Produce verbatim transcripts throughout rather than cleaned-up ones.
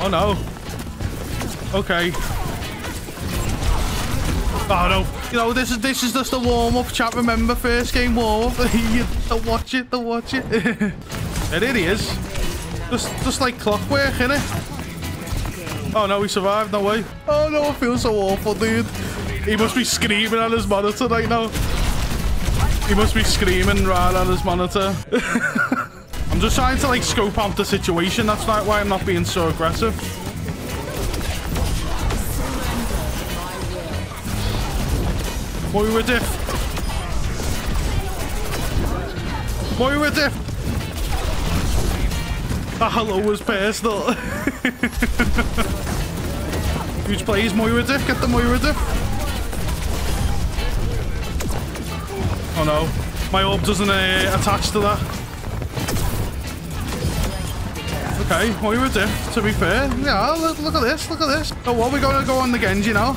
Oh no. Okay. Oh no. You know, this is this is just the warm-up chat, remember? First game warm-up. Don't watch it, don't watch it. And there he is. Just just like clockwork, innit? Oh no, he survived, no way. Oh no, I feel so awful, dude. He must be screaming on his monitor right now. He must be screaming right on his monitor. I'm just trying to like scope out the situation. That's not why I'm not being so aggressive. Moira diff. Moira diff. That hello was personal. Huge plays, Moira diff. Get the Moira diff. Oh no, my orb doesn't uh, attach to that. Okay, well, we were diff, to be fair. Yeah, look, look at this, look at this. Oh, well, we're going to go on the Genji now.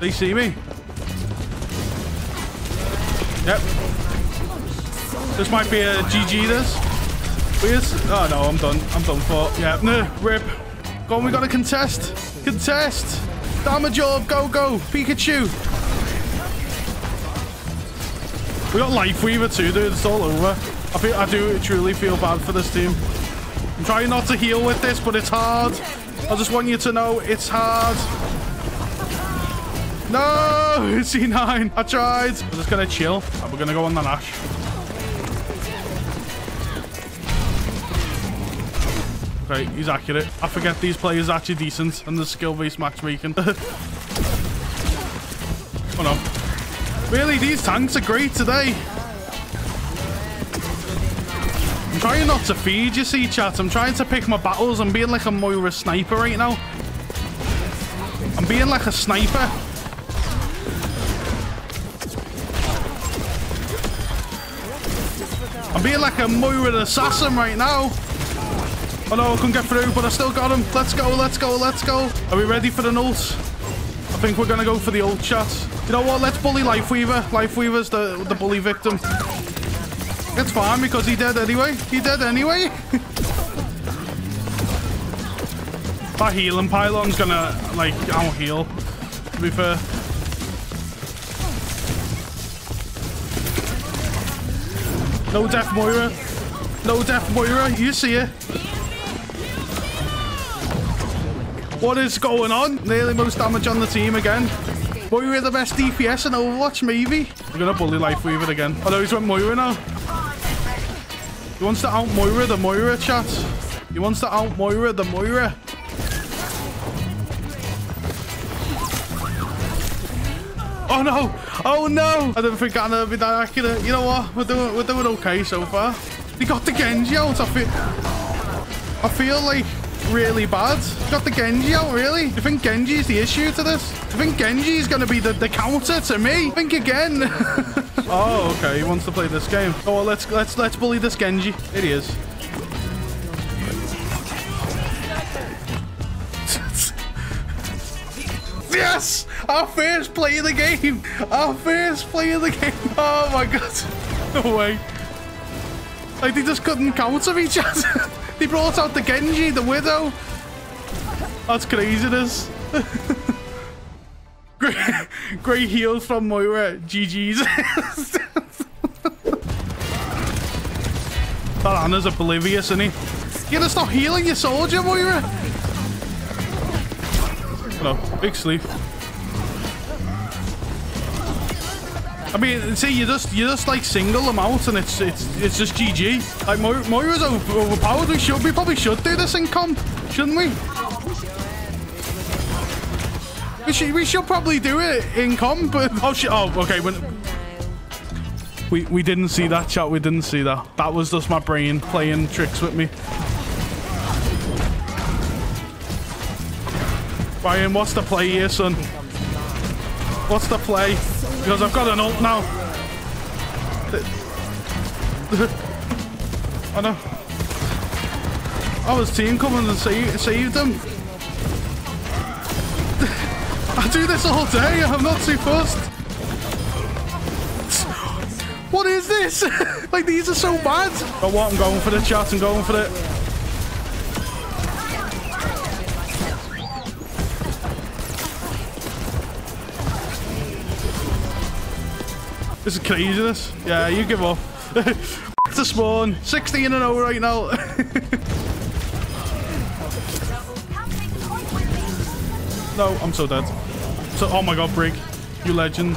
They see me. Yep. This might be a G G, this. Weird. Oh no, I'm done. I'm done for. Yeah, no, rip. Go on, we got to contest. Contest. Damage orb, go, go. Pikachu. We got Lifeweaver too, dude. It's all over. I feel, I do truly feel bad for this team. I'm trying not to heal with this, but it's hard. I just want you to know it's hard. No! C nine. I tried. I'm just going to chill. And we're going to go on the Nash. Okay, he's accurate. I forget these players are actually decent and the skill-based matchmaking. Oh, no. Really, these tanks are great today. I'm trying not to feed, you see, chat. I'm trying to pick my battles. I'm being like a Moira sniper right now. I'm being like a sniper. I'm being like a Moira assassin right now. Oh no, I couldn't get through, but I still got him. Let's go, let's go, let's go. Are we ready for the ult? I think we're going to go for the ult, chat. You know what? Let's bully Lifeweaver. Lifeweaver's the, the bully victim. It's fine because he dead anyway. He dead anyway. That healing pylon's gonna, like, I don't heal, to be fair. No death Moira. No death Moira. You see it. What is going on? Nearly most damage on the team again. Moira the best D P S in Overwatch, maybe. We're going to bully Lifeweaver again. Oh no, he's went Moira now. He wants to out Moira the Moira, chat. He wants to out Moira the Moira. Oh no! Oh no! I didn't think Ana would be that accurate. You know what? We're doing, we're doing okay so far. He got the Genji out. I feel, I feel like really bad. Got the Genji out, really? You think Genji's the issue to this? I think Genji's going to be the, the counter to me. Think again. Oh, okay. He wants to play this game. Oh, well, let's let's let's bully this Genji. It is. Yes! Our first play of the game. Our first play of the game. Oh my god. No way. Like, they just couldn't counter each other. They brought out the Genji, the Widow. That's craziness. Great, great heals from Moira. G G's. That Ana's oblivious, isn't he? You're just not healing your soldier, Moira. No, big sleep. I mean, see, you just you just like single them out, and it's it's it's just G G. Like Moira, Moira's overpowered. We should we probably should do this in comp, shouldn't we? We should we should probably do it in comp. But oh shit! Oh okay. When, we we didn't see that, chat. We didn't see that. That was just my brain playing tricks with me. Ryan, what's the play here, son? What's the play? Because I've got an ult now. Oh no. Oh, his team coming and save, saved him. I do this all day. I'm not too fussed. What is this? Like, these are so bad. But what? I'm going for the chat. I'm going for it. This is crazy, this. Yeah, you give up. It's a spawn. sixteen and oh right now. No, I'm so dead. So, oh my god, Brig. You legend.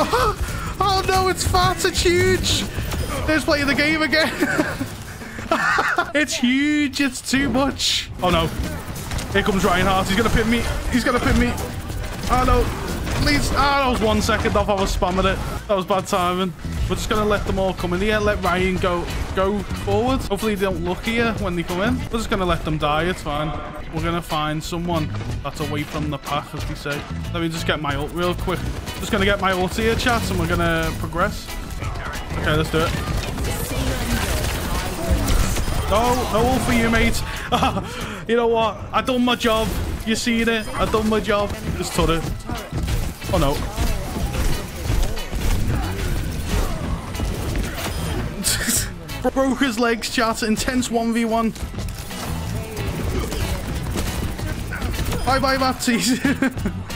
Oh no, it's fat. It's huge. Let's play the game again. It's huge. It's too much. Oh no. Here comes Ryan Hart. He's going to pin me. He's going to pin me. Oh no. Please. Ah, oh, that was one second off. I was spamming it. That was bad timing. We're just going to let them all come in here. Let Ryan go go forward. Hopefully they don't look here when they come in. We're just going to let them die. It's fine. We're going to find someone that's away from the pack, as we say. Let me just get my ult real quick. Just going to get my ult here, chat, and we're going to progress. Okay, let's do it. No, no ult for you, mate. You know what? I done my job. You seen it? I done my job. Just turret. Oh no. Broke his legs, chat. Intense one v one. Bye bye, Baptiste.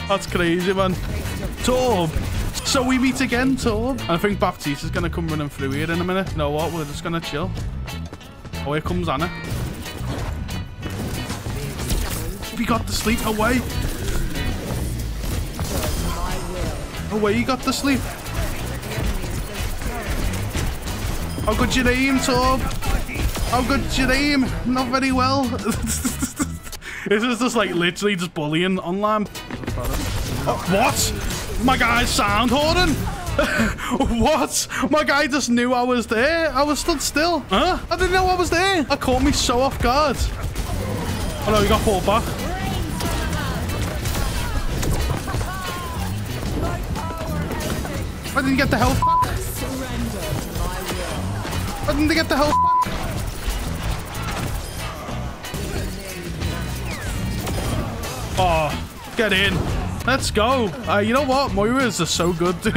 That's crazy, man. Torb. So we meet again, Torb. And I think Baptiste is going to come running through here in a minute. You know what? We're just going to chill. Oh, here comes Ana. We got the sleep away. Away, you got the sleep. How good's your aim, Torb? How good's your aim? Not very well. This is just like literally just bullying online. Oh, what? My guy's sound hoarding? What? My guy just knew I was there. I was stood still. Huh? I didn't know I was there. That caught me so off guard. Oh no, he got pulled back. I didn't get the health. I didn't get the health. Oh, get in. Let's go. Uh, you know what? Moira is just so good, dude.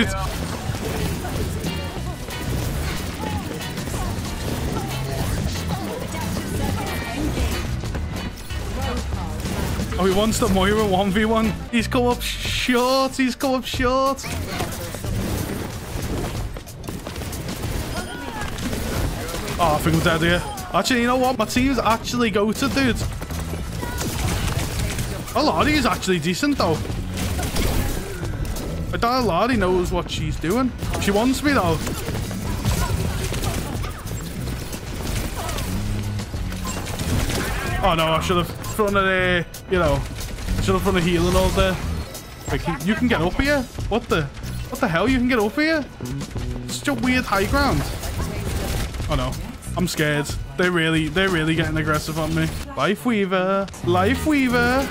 Oh, he wants the Moira one v one. He's come up short. He's come up short. Oh, I think I'm dead here. Actually, you know what? My team's actually goated, dude. A lot is actually decent, though. I doubt a lot knows what she's doing. She wants me, though. Oh, no, I should have thrown a, uh, you know, I should have thrown a healing all there. Wait, can, you can get up here? What the? What the hell? You can get up here? Such a weird high ground. Oh, no. I'm scared. They're really, they're really getting aggressive on me. Lifeweaver. Lifeweaver.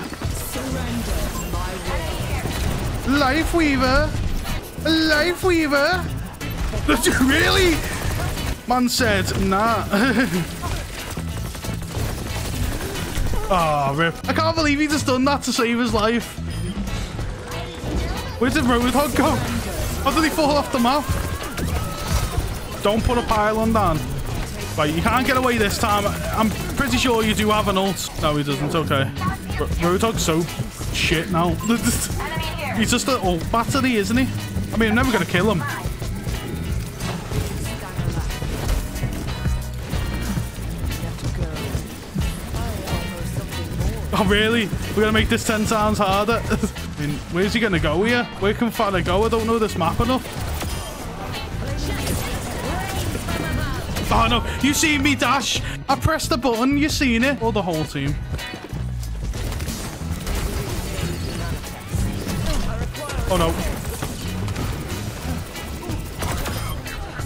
Lifeweaver. Lifeweaver. Did you really? Man said, nah. Oh, rip. I can't believe he just done that to save his life. Where did Roadhog go? How did he fall off the map? Don't put a pylon down. Right, you can't get away this time. I'm pretty sure you do have an ult. No, he doesn't. Okay. R Roadhog's so shit now. He's just an ult battery, isn't he? I mean, I'm never going to kill him. Oh, really? We're going to make this ten times harder? I mean, where's he going to go here? Where can Fana go? I don't know this map enough. Oh no, you seen me dash. I pressed the button, you seen it. Or the whole team. Oh no.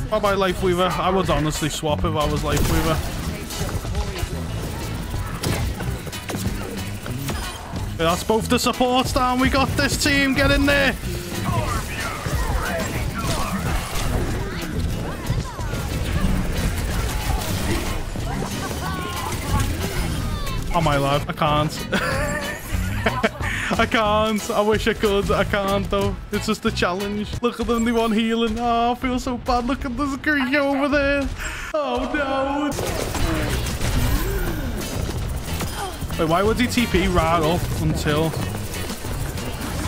Bye bye, Lifeweaver. I would honestly swap if I was Lifeweaver. Yeah, that's both the supports down. We got this team. Get in there. Oh my love, I can't. I can't. I wish I could. I can't though. It's just a challenge. Look at them, they want healing. Oh, I feel so bad. Look at this creature over there. Oh no. Wait, why would he T P right up until...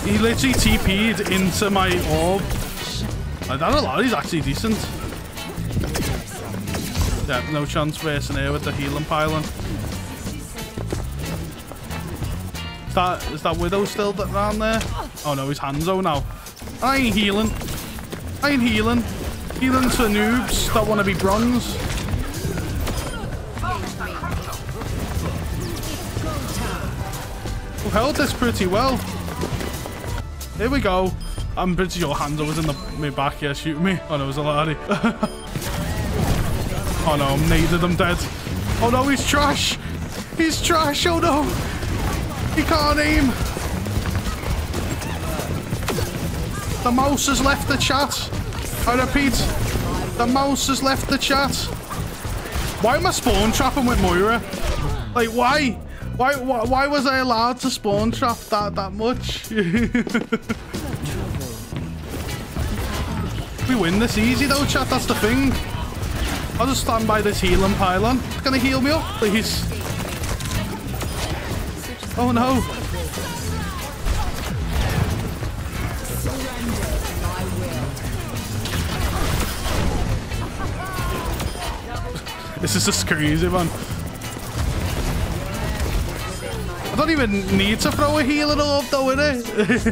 He literally T P'd into my orb. Like, that allowed, he's actually decent. Yeah, no chance versing here with the healing pylon. Is that, is that Widow still around there? Oh no, he's Hanzo now. I ain't healing. I ain't healing. Healing to noobs that want to be bronze. We've held this pretty well. Here we go. I'm pretty sure Hanzo was in the my back here shooting me. Oh no, it was a laddie. Oh no, I'm naded, I'm dead. Oh no, he's trash. He's trash, oh no. He can't aim. The mouse has left the chat. I repeat, the mouse has left the chat. Why am I spawn trapping with Moira? Like, why? Why, why, why was I allowed to spawn trap that, that much? We win this easy though, chat, that's the thing. I'll just stand by this healing pylon. It's gonna heal me up, please. Oh no. This is just crazy, man. I don't even need to throw a healing orb though, innit?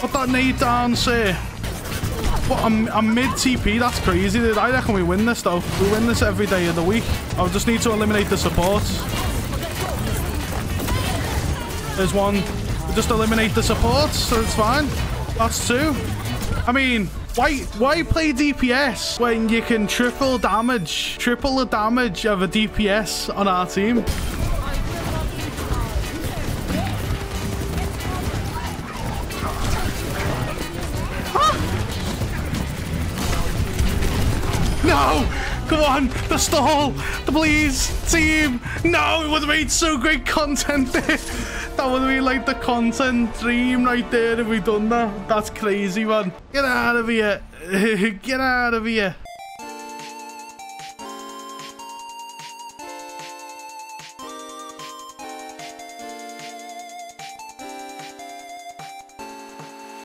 Put that nade down, sir. What, I'm, I'm mid T P, that's crazy, dude. I reckon we win this though. We win this every day of the week. I'll just need to eliminate the supports. There's one. Just eliminate the supports, so it's fine. That's two. I mean... Why, why play D P S when you can triple damage, triple the damage of a D P S on our team? Ah! No! Come on, the stall, please, team. No, it would have made so great content there. That would be like the content dream right there if we done that. That's crazy, man. Get out of here. Get out of here.